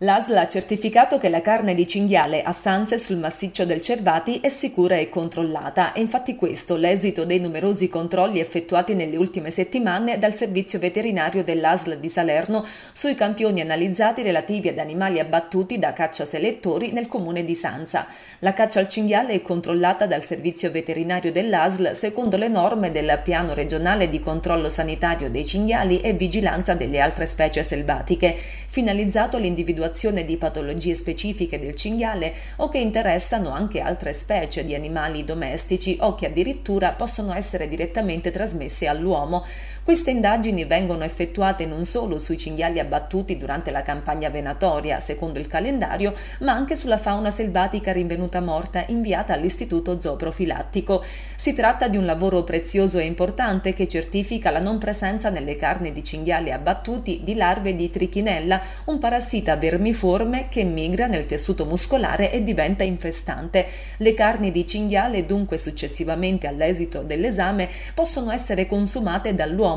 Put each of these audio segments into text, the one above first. L'ASL ha certificato che la carne di cinghiale a Sanza sul massiccio del Cervati è sicura e controllata. È infatti questo l'esito dei numerosi controlli effettuati nelle ultime settimane dal servizio veterinario dell'ASL di Salerno sui campioni analizzati relativi ad animali abbattuti da caccia selettori nel comune di Sanza. La caccia al cinghiale è controllata dal servizio veterinario dell'ASL secondo le norme del Piano regionale di controllo sanitario dei cinghiali e vigilanza delle altre specie selvatiche, finalizzato all'individuazione di patologie specifiche del cinghiale o che interessano anche altre specie di animali domestici o che addirittura possono essere direttamente trasmesse all'uomo. Queste indagini vengono effettuate non solo sui cinghiali abbattuti durante la campagna venatoria, secondo il calendario, ma anche sulla fauna selvatica rinvenuta morta inviata all'Istituto Zooprofilattico. Si tratta di un lavoro prezioso e importante che certifica la non presenza nelle carni di cinghiali abbattuti di larve di trichinella, un parassita vermiforme che migra nel tessuto muscolare e diventa infestante. Le carni di cinghiale, dunque, successivamente all'esito dell'esame, possono essere consumate dall'uomo.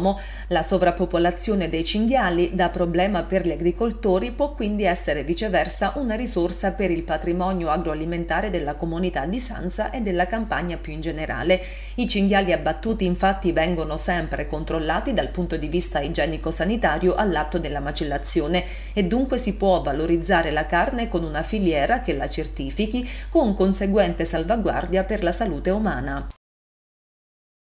La sovrappopolazione dei cinghiali, da problema per gli agricoltori, può quindi essere viceversa una risorsa per il patrimonio agroalimentare della comunità di Sanza e della campagna più in generale. I cinghiali abbattuti, infatti, vengono sempre controllati dal punto di vista igienico-sanitario all'atto della macellazione e dunque si può valorizzare la carne con una filiera che la certifichi, con conseguente salvaguardia per la salute umana.